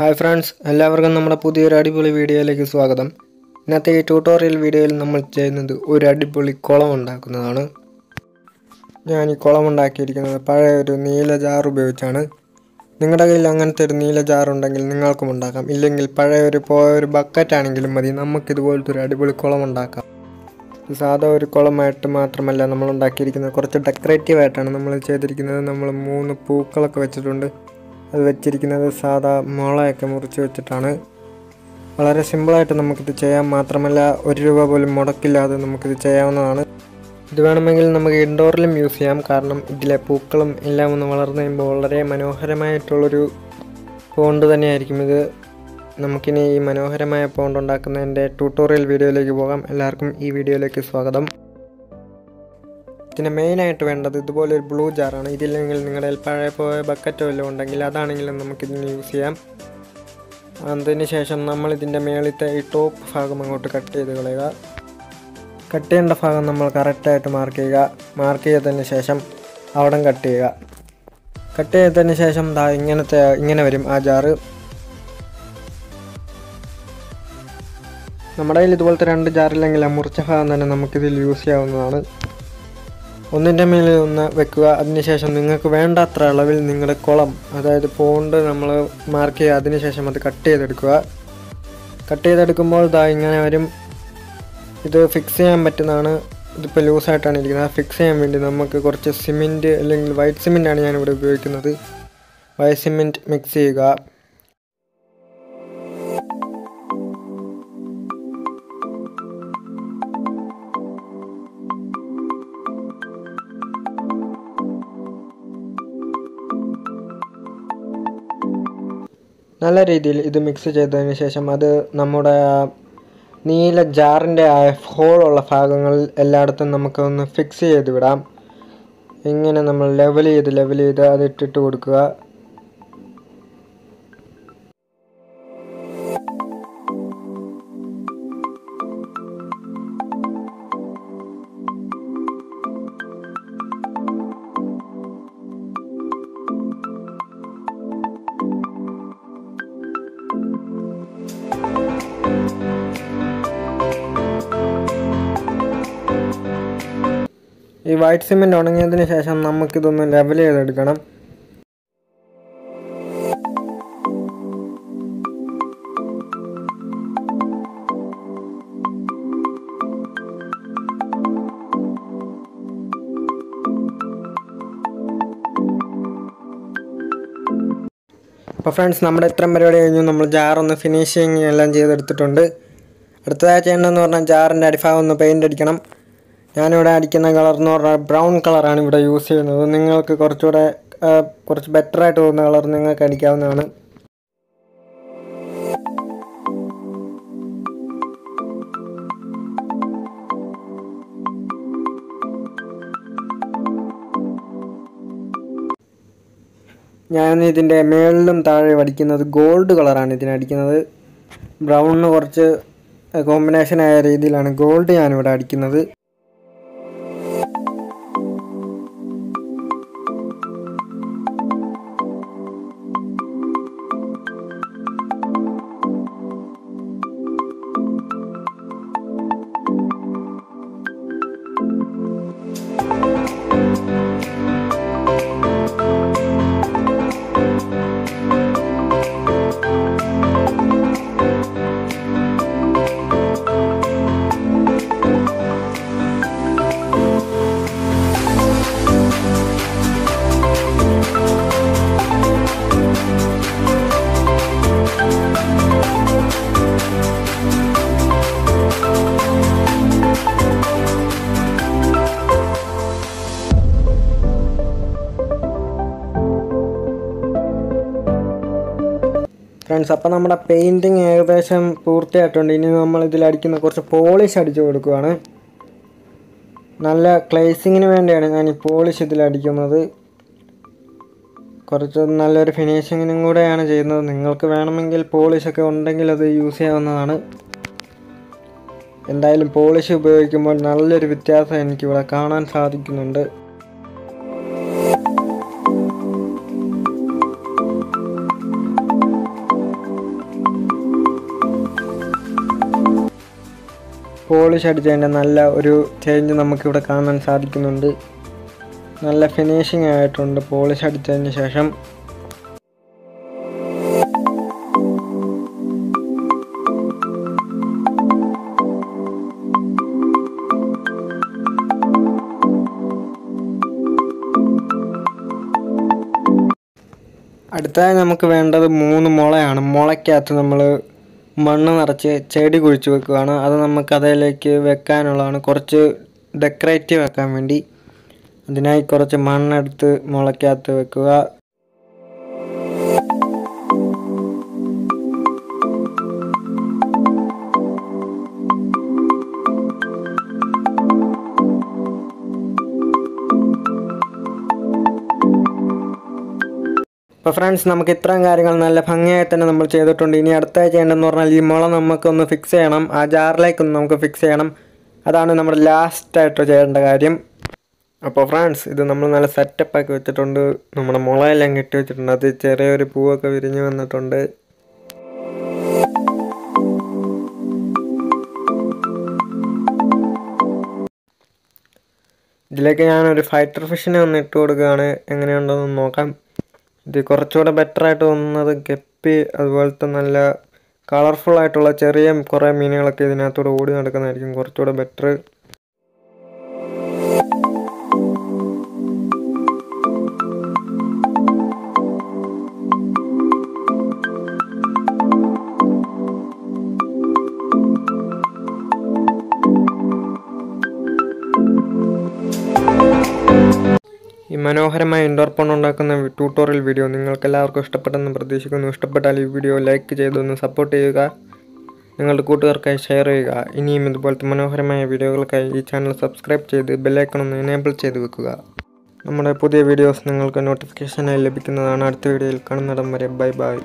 Hi friends, എല്ലാവർക്കും നമ്മുടെ പുതിയൊരു അടിപൊളി വീഡിയോയിലേക്ക് സ്വാഗതം. ഇന്നത്തെ ഈ ട്യൂട്ടോറിയൽ വീഡിയോയിൽ നമ്മൾ ചെയ്യുന്നത് ഒരു അടിപൊളി കുളം ഉണ്ടാക്കുന്നതാണ്. ഞാൻ ഈ കുളം ഉണ്ടാക്കിയിരിക്കുന്നത് പഴയ ഒരു നീല ജാർ ഉപയോഗിച്ചാണ്. നിങ്ങളുടെ കയ്യിൽ അങ്ങനത്തെ ഒരു നീല ജാർ ഉണ്ടെങ്കിൽ നിങ്ങൾക്കും ഉണ്ടാക്കാം. ഇല്ലെങ്കിൽ പഴയ ഒരു പോയൊരു ബക്കറ്റ് ആണെങ്കിലും മതി. നമുക്ക് ഇതുപോലത്തെ ഒരു അടിപൊളി കുളം ഉണ്ടാക്കാം. സാധാ ഒരു കുളമായിട്ട് മാത്രമല്ല നമ്മൾ ഉണ്ടാക്കിയിരിക്കുന്നത്, കുറച്ച് ഡെക്കറേറ്റീവ് ആയിട്ടാണ് നമ്മൾ ചെയ്തിരിക്കുന്നത്. നമ്മൾ 3 പൂക്കളൊക്കെ വെച്ചിട്ടുണ്ട്. അത് വെച്ചിരിക്കുന്നത് സാധാ മുളയൊക്കെ മുറിച്ച് വെച്ചിട്ടാണ്. വളരെ സിമ്പിളായിട്ട് നമുക്കിത് ചെയ്യാം. മാത്രമല്ല 1 രൂപ പോലും മുടക്കില്ലാതെ നമുക്കിത് ചെയ്യാവുന്നതാണ്. ഇത് വേണമെങ്കിൽ നമുക്ക് ഇൻഡോറിലും യൂസ് ചെയ്യാം. കാരണം ഇതിലെ പൂക്കളും എല്ലാം ഒന്ന് വളർന്നു കഴിയുമ്പോൾ വളരെ മനോഹരമായിട്ടുള്ളൊരു പോണ്ട് തന്നെയായിരിക്കും ഇത്. നമുക്കിനി ഈ മനോഹരമായ പോണ്ട് ഉണ്ടാക്കുന്നതിൻ്റെ ട്യൂട്ടോറിയൽ വീഡിയോയിലേക്ക് പോകാം. എല്ലാവർക്കും ഈ വീഡിയോയിലേക്ക് സ്വാഗതം. ഇതിന് മെയിനായിട്ട് വേണ്ടത് ഇതുപോലെ ഒരു ബ്ലൂ ജാറാണ്. ഇതില്ലെങ്കിൽ നിങ്ങളുടെ പഴയ പോയ ബക്കറ്റോ എല്ലാം ഉണ്ടെങ്കിൽ അതാണെങ്കിലും നമുക്കിതിന് യൂസ് ചെയ്യാം. അതിന് ശേഷം നമ്മളിതിൻ്റെ മേളിലത്തെ ഈ ടോപ്പ് ഭാഗം അങ്ങോട്ട് കട്ട് ചെയ്ത് കളയുക. കട്ട് ചെയ്യേണ്ട ഭാഗം നമ്മൾ കറക്റ്റായിട്ട് മാർക്ക് ചെയ്യുക. മാർക്ക് ചെയ്തതിന് ശേഷം അവിടം കട്ട് ചെയ്യുക. കട്ട് ചെയ്തതിന് ശേഷം ഇങ്ങനെ വരും ആ ജാറ്. നമ്മുടെ കയ്യിൽ ഇതുപോലത്തെ 2 ജാറില്ലെങ്കിൽ ആ മുറിച്ച ഭാഗം തന്നെ നമുക്കിതിൽ യൂസ് ചെയ്യാവുന്നതാണ്. ഒന്നിൻ്റെ മേലിൽ ഒന്ന് വെക്കുക. അതിനുശേഷം നിങ്ങൾക്ക് വേണ്ടത്ര അളവിൽ നിങ്ങളുടെ കുളം, അതായത് പോണ്ട് നമ്മൾ മാർക്ക് ചെയ്യുക. അതിനുശേഷം അത് കട്ട് ചെയ്തെടുക്കുക. കട്ട് ചെയ്തെടുക്കുമ്പോൾ ഇങ്ങനെ വരും. ഇത് ഫിക്സ് ചെയ്യാൻ പറ്റുന്നതാണ്. ഇതിപ്പോൾ ലൂസായിട്ടാണ് ഇരിക്കുന്നത്. ഫിക്സ് ചെയ്യാൻ വേണ്ടി നമുക്ക് കുറച്ച് സിമെൻറ്റ്, അല്ലെങ്കിൽ വൈറ്റ് സിമെൻറ്റാണ് ഞാനിവിടെ ഉപയോഗിക്കുന്നത്. വൈറ്റ് സിമെൻറ്റ് മിക്സ് ചെയ്യുക. നല്ല രീതിയിൽ ഇത് മിക്സ് ചെയ്തതിന് ശേഷം അത് നമ്മുടെ നീല ജാറിൻ്റെ ആ ഹോളുള്ള ഭാഗങ്ങളിൽ എല്ലായിടത്തും നമുക്കൊന്ന് ഫിക്സ് ചെയ്ത് വിടാം. ഇങ്ങനെ നമ്മൾ ലെവൽ ചെയ്ത് അത് ഇട്ടിട്ട് കൊടുക്കുക. ഈ വൈറ്റ് സിമെൻറ്റ് ഉണങ്ങിയതിന് ശേഷം നമുക്കിതൊന്ന് ലെവൽ ചെയ്തെടുക്കണം. അപ്പോൾ ഫ്രണ്ട്സ്, നമ്മുടെ ഇത്രയും പരിപാടി കഴിഞ്ഞു. നമ്മൾ ജാറൊന്ന് ഫിനിഷിങ് എല്ലാം ചെയ്തെടുത്തിട്ടുണ്ട്. അടുത്തതായി ചെയ്യേണ്ടതെന്ന് പറഞ്ഞാൽ ജാറിൻ്റെ അടിഭാഗം ഒന്ന് പെയിൻ്റ് അടിക്കണം. ഞാനിവിടെ അടിക്കുന്ന കളർ എന്ന് പറഞ്ഞാൽ ബ്രൗൺ കളറാണ് ഇവിടെ യൂസ് ചെയ്യുന്നത്. നിങ്ങൾക്ക് കുറച്ച് ബെറ്ററായിട്ട് തോന്നുന്ന കളർ നിങ്ങൾക്ക് അടിക്കാവുന്നതാണ്. ഞാൻ ഇതിൻ്റെ മേളിലും താഴെ അടിക്കുന്നത് ഗോൾഡ് കളറാണ്. ഇതിനടിക്കുന്നത് ബ്രൗണിന് കുറച്ച് കോമ്പിനേഷനായ രീതിയിലാണ് ഗോൾഡ് ഞാനിവിടെ അടിക്കുന്നത്. ഫ്രണ്ട്സ്, അപ്പോൾ നമ്മുടെ പെയിൻറ്റിങ് ഏകദേശം പൂർത്തിയായിട്ടുണ്ട്. ഇനി നമ്മൾ ഇതിലടിക്കുന്ന കുറച്ച് പോളിഷ് അടിച്ചു കൊടുക്കുകയാണ്. നല്ല ക്ലേസിങ്ങിന് വേണ്ടിയാണ് ഞാൻ ഈ പോളിഷ് ഇതിലടിക്കുന്നത്. കുറച്ച് നല്ലൊരു ഫിനിഷിങ്ങിനും കൂടെയാണ് ചെയ്യുന്നത്. നിങ്ങൾക്ക് വേണമെങ്കിൽ പോളിഷൊക്കെ ഉണ്ടെങ്കിൽ അത് യൂസ് ചെയ്യാവുന്നതാണ്. എന്തായാലും പോളിഷ് ഉപയോഗിക്കുമ്പോൾ നല്ലൊരു വ്യത്യാസം എനിക്കിവിടെ കാണാൻ സാധിക്കുന്നുണ്ട്. പോളിഷ് അടിച്ചതിൻ്റെ നല്ല ഒരു ചേഞ്ച് നമുക്കിവിടെ കാണാൻ സാധിക്കുന്നുണ്ട്. നല്ല ഫിനിഷിംഗ് ആയിട്ടുണ്ട് പോളിഷ് അടിച്ചതിന് ശേഷം. അടുത്തതായി നമുക്ക് വേണ്ടത് 3 മുളയാണ്. മുളയ്ക്കകത്ത് നമ്മൾ മണ്ണ് നിറച്ച് ചെടി കുഴിച്ച് വെക്കുകയാണ്. അത് നമുക്ക് അതിലേക്ക് വെക്കാനുള്ളതാണ്, കുറച്ച് ഡെക്കറേറ്റീവ് വെക്കാൻ വേണ്ടി. അതിനായി കുറച്ച് മണ്ണെടുത്ത് മുളയ്ക്കകത്ത് വെക്കുക. അപ്പോൾ ഫ്രണ്ട്സ്, നമുക്ക് ഇത്രയും കാര്യങ്ങൾ നല്ല ഭംഗിയായി തന്നെ നമ്മൾ ചെയ്തിട്ടുണ്ട്. ഇനി അടുത്തായി ചെയ്യേണ്ടതെന്ന് പറഞ്ഞാൽ ഈ മുള നമുക്കൊന്ന് ഫിക്സ് ചെയ്യണം, ആ ജാറിലേക്കൊന്ന് നമുക്ക് ഫിക്സ് ചെയ്യണം. അതാണ് നമ്മുടെ ലാസ്റ്റായിട്ട് ചെയ്യേണ്ട കാര്യം. അപ്പോൾ ഫ്രണ്ട്സ്, ഇത് നമ്മൾ നല്ല സെറ്റപ്പാക്കി വെച്ചിട്ടുണ്ട്. നമ്മുടെ മുളയെല്ലാം കെട്ടി വെച്ചിട്ടുണ്ട്. അത് ചെറിയൊരു പൂവൊക്കെ വിരിഞ്ഞ് വന്നിട്ടുണ്ട്. ഇതിലേക്ക് ഞാനൊരു ഫൈറ്റർ ഫിഷിനെ ഒന്ന് ഇട്ട് കൊടുക്കുകയാണ്. എങ്ങനെയുണ്ടെന്ന് നോക്കാം. ഇത് കുറച്ചുകൂടെ ബെറ്ററായിട്ട് തോന്നുന്നത് ഗപ്പി, അതുപോലത്തെ നല്ല കളർഫുള്ളായിട്ടുള്ള ചെറിയ കുറേ മീനുകളൊക്കെ ഇതിനകത്തൂടെ ഓടി നടക്കുന്നതായിരിക്കും കുറച്ചുകൂടെ ബെറ്റർ. ഈ മനോഹരമായ ഇൻഡോർ പണ്ട് ഉണ്ടാക്കുന്ന ട്യൂട്ടോറിയൽ വീഡിയോ നിങ്ങൾക്കെല്ലാവർക്കും ഇഷ്ടപ്പെട്ടെന്ന് പ്രതീക്ഷിക്കുന്നു. ഇഷ്ടപ്പെട്ടാൽ ഈ വീഡിയോ ലൈക്ക് ചെയ്തൊന്ന് സപ്പോർട്ട് ചെയ്യുക, നിങ്ങളുടെ കൂട്ടുകാർക്കായി ഷെയർ ചെയ്യുക. ഇനിയും ഇതുപോലത്തെ മനോഹരമായ വീഡിയോകൾക്കായി ഈ ചാനൽ സബ്സ്ക്രൈബ് ചെയ്ത് ബെല്ലൈക്കൺ ഒന്ന് എനേബിൾ ചെയ്ത് വെക്കുക. നമ്മുടെ പുതിയ വീഡിയോസ് നിങ്ങൾക്ക് നോട്ടിഫിക്കേഷനായി ലഭിക്കുന്നതാണ്. അടുത്ത വീഡിയോയിൽ കാണുന്നിടം വരെ ബൈ ബൈ.